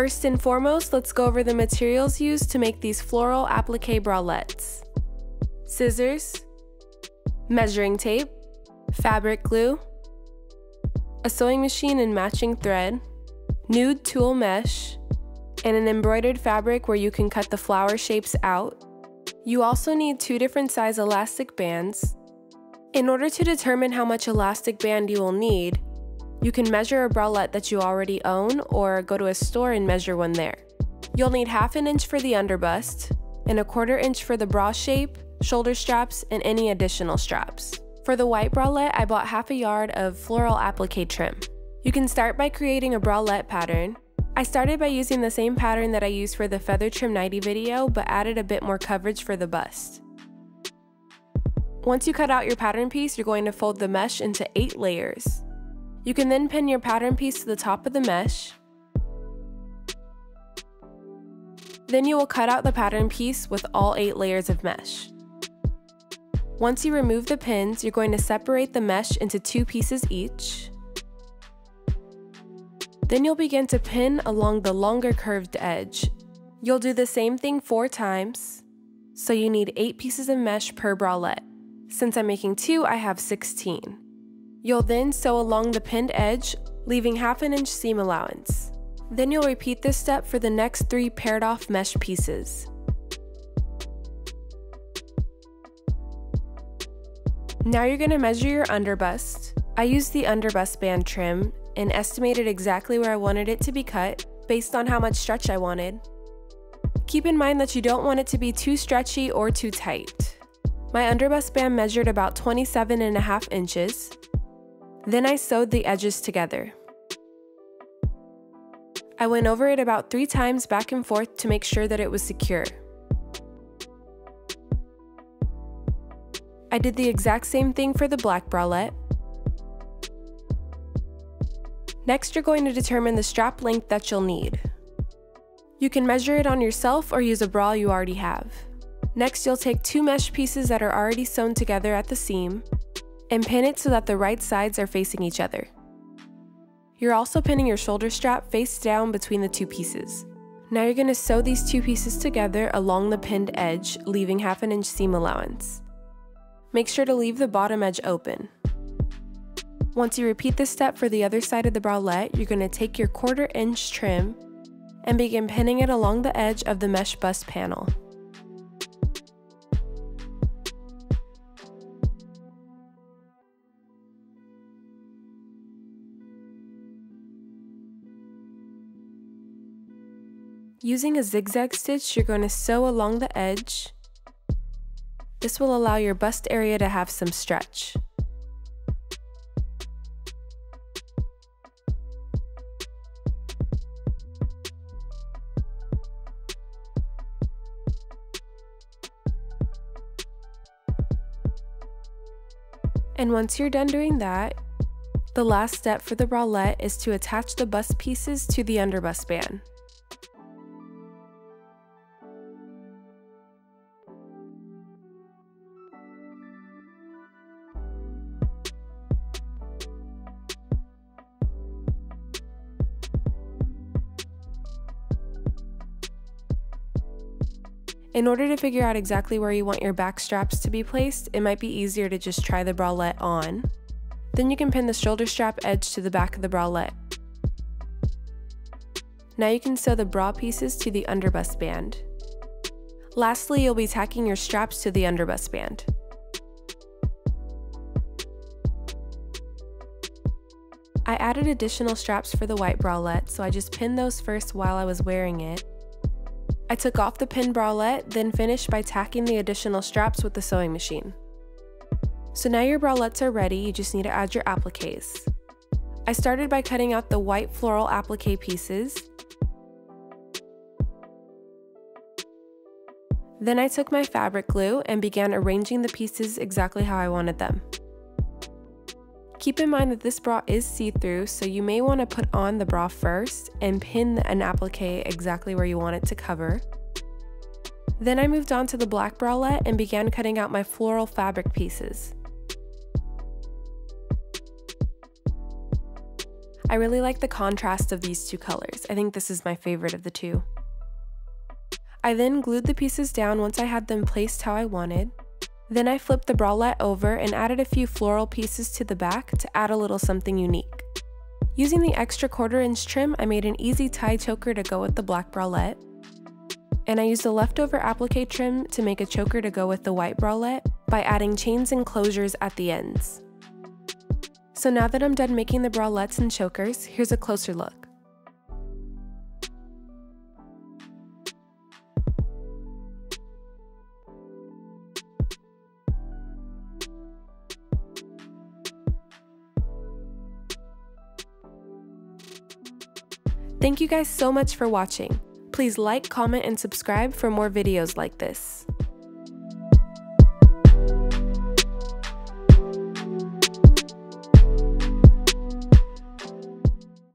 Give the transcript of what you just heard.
First and foremost, let's go over the materials used to make these floral applique bralettes. Scissors, measuring tape, fabric glue, a sewing machine and matching thread, nude tulle mesh, and an embroidered fabric where you can cut the flower shapes out. You also need two different size elastic bands. In order to determine how much elastic band you will need, you can measure a bralette that you already own or go to a store and measure one there. You'll need 1/2 inch for the underbust and a 1/4 inch for the bra shape, shoulder straps, and any additional straps. For the white bralette, I bought 1/2 yard of floral applique trim. You can start by creating a bralette pattern. I started by using the same pattern that I used for the feather trim nightie video, but added a bit more coverage for the bust. Once you cut out your pattern piece, you're going to fold the mesh into 8 layers. You can then pin your pattern piece to the top of the mesh. Then you will cut out the pattern piece with all 8 layers of mesh. Once you remove the pins, you're going to separate the mesh into 2 pieces each. Then you'll begin to pin along the longer curved edge. You'll do the same thing 4 times, so you need 8 pieces of mesh per bralette. Since I'm making 2, I have 16. You'll then sew along the pinned edge, leaving 1/2 inch seam allowance. Then you'll repeat this step for the next 3 paired off mesh pieces. Now you're going to measure your underbust. I used the underbust band trim and estimated exactly where I wanted it to be cut based on how much stretch I wanted. Keep in mind that you don't want it to be too stretchy or too tight. My underbust band measured about 27.5 inches. Then I sewed the edges together. I went over it about 3 times back and forth to make sure that it was secure. I did the exact same thing for the black bralette. Next, you're going to determine the strap length that you'll need. You can measure it on yourself or use a bra you already have. Next, you'll take 2 mesh pieces that are already sewn together at the seam and pin it so that the right sides are facing each other. You're also pinning your shoulder strap face down between the 2 pieces. Now you're going to sew these 2 pieces together along the pinned edge, leaving 1/2 inch seam allowance. Make sure to leave the bottom edge open. Once you repeat this step for the other side of the bralette, you're going to take your 1/4 inch trim and begin pinning it along the edge of the mesh bust panel. Using a zigzag stitch, you're going to sew along the edge. This will allow your bust area to have some stretch. And once you're done doing that, the last step for the bralette is to attach the bust pieces to the underbust band. In order to figure out exactly where you want your back straps to be placed, it might be easier to just try the bralette on. Then you can pin the shoulder strap edge to the back of the bralette. Now you can sew the bra pieces to the underbust band. Lastly, you'll be tacking your straps to the underbust band. I added additional straps for the white bralette, so I just pinned those first while I was wearing it. I took off the pinned bralette, then finished by tacking the additional straps with the sewing machine. So now your bralettes are ready, you just need to add your appliques. I started by cutting out the white floral applique pieces. Then I took my fabric glue and began arranging the pieces exactly how I wanted them. Keep in mind that this bra is see-through, so you may want to put on the bra first and pin an applique exactly where you want it to cover. Then I moved on to the black bralette and began cutting out my floral fabric pieces. I really like the contrast of these two colors. I think this is my favorite of the two. I then glued the pieces down once I had them placed how I wanted. Then I flipped the bralette over and added a few floral pieces to the back to add a little something unique. Using the extra 1/4 inch trim, I made an easy tie choker to go with the black bralette. And I used the leftover applique trim to make a choker to go with the white bralette by adding chains and closures at the ends. So now that I'm done making the bralettes and chokers, here's a closer look. Thank you guys so much for watching. Please like, comment, and subscribe for more videos like this.